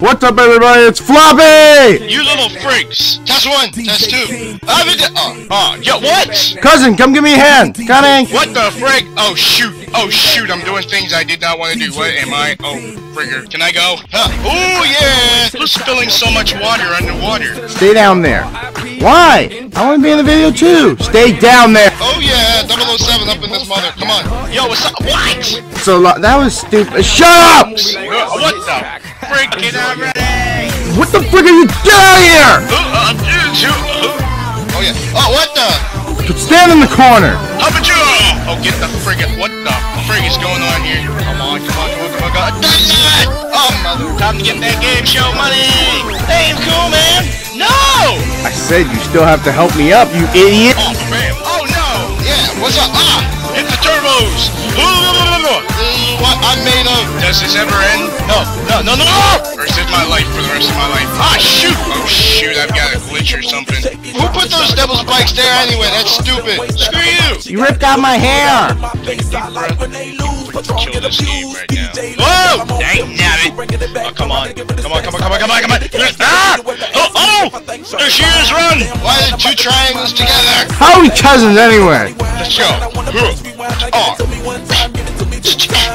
What's up, everybody? It's Floppy! You little freaks! Test one, test two. Yeah, what? Cousin, come give me a hand. Coming. What the frick? Oh, shoot. Oh, shoot. I'm doing things I did not want to do. What am I? Oh, frigger. Can I go? Huh. Oh, yeah. Who's spilling so much water underwater? Stay down there. Why? I want to be in the video, too. Stay down there. Oh, yeah. 007 up in this mother. Come on. Yo, what's up? What? So, that was stupid. Shut up! What the? Freaking already! What the frick are you? Get out of here! Oh yeah! Oh what the? Stand in the corner! Up at you! Oh get the friggin'! What the frig is going on here? Come on! Come on! Come on! Come on! That's it! Oh mother! Time to get that game show money! Hey, cool man! No! I said you still have to help me up, you idiot! Oh man! Oh no! Yeah! What's up? Ah! Hit the turbos! What I'm made of. Does this ever end? No, no, no, no, no! Or is this my life for the rest of my life? Ah, shoot! Oh, shoot, I've got a glitch or something. Who put those devil's bikes there anyway? That's stupid. Screw you! You ripped out my hair! Thank you, bro. Kill this game right now. Whoa! Dang, nabbit! Oh, come on. Come on, come on, come on, come on, come on! Ah! Oh, oh! There she is, run! Why are the two triangles together? How are we cousins anyway? Let's go. Oh.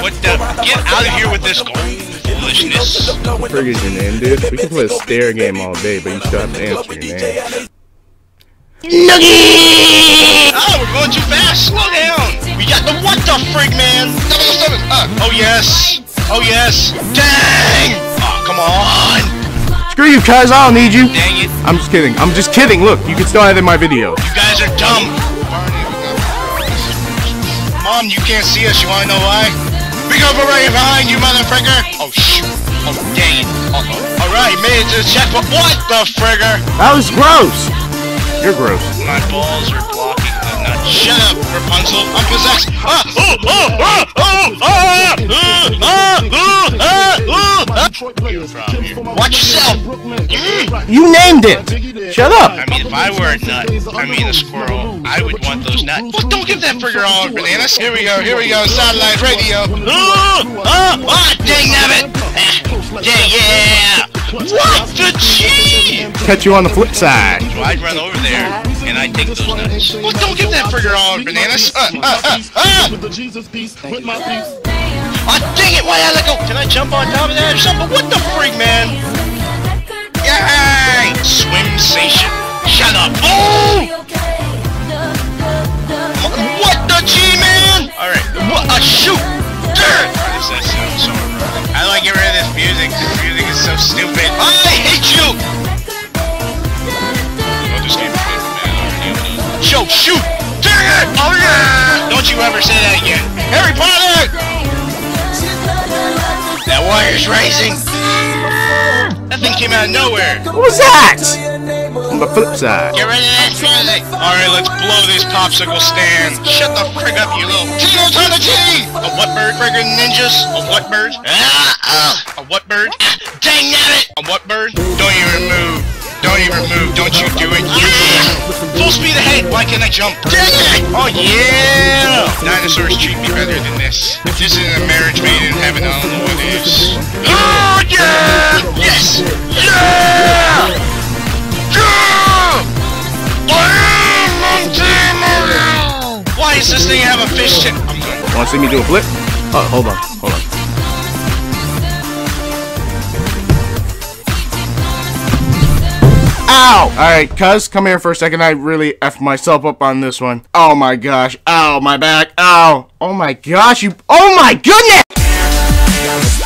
What the? Get out of here with this foolishness. What the frig is your name, dude? We can play a stair game all day, but you still have to answer your name. Nuggie! Oh, we're going too fast. Slow down. We got the what the frig, man. 007. Oh, yes. Oh, yes. Dang. Oh, come on. Screw you, guys. I don't need you. Dang it. I'm just kidding. I'm just kidding. Look, you can still edit my video. You guys are dumb. Mom, you can't see us, you wanna know why? Big over right behind you, mother frigger! Oh shoot! Oh dang it! Uh oh. Alright, made it to the checkpoint. What the frigger? That was gross! You're gross. My balls are blocking the nut. Shut up, Rapunzel! I'm possessed! Ah! Oh! Oh! Oh! Oh! Ah! Ah! Ah! Ah! Ah! You're from here. Watch yourself! You named it! Shut up! I mean, if I were a nut, I mean a squirrel, I would want those nuts. Well, don't get that figure all bananas. Here we go, satellite radio. Ah, dang nabbit! Yeah, yeah! What the cheese? Catch you on the flip side. So I'd run over there, and I'd take those nuts. Well, don't get that figure all bananas. Oh, dang it, why did I let go? Can I jump on top of that or something? What the freak, man? Yay! Swim-sation. Shut up. Oh! What the G, man? Alright. What a shoot! Dirt! Why does that sound so wrong? I like getting rid of this music. This music is so stupid. I hate you! I'll just keep playing for now. Show, shoot! Dang it! Oh, yeah! Don't you ever say that again. Harry Potter! That wire's rising! That thing came out of nowhere! What was that? On the flip side. Get ready to that toilet! Alright, let's blow this popsicle stand. Shut the frick up, you little Cheetos on the G! A what bird, friggin' ninjas? A what bird? A what bird? Dang nabbit! A what bird? Don't even move. Don't even move. Don't you do it. Yeah! Full speed ahead. Why can't I jump? Dang it! Oh, yeah! Dinosaurs treat me better than this. If this isn't a marriage made in heaven, I don't know what is. Oh, yeah! Yes! Yeah! Yeah! I am on. Why does this thing have a fish tip? I'm good. Want to see me do a flip? Oh, hold on. Hold on. Ow! Alright, cuz, come here for a second. I really effed myself up on this one. Oh my gosh. Ow, my back. Ow. Oh my gosh, you. Oh my goodness!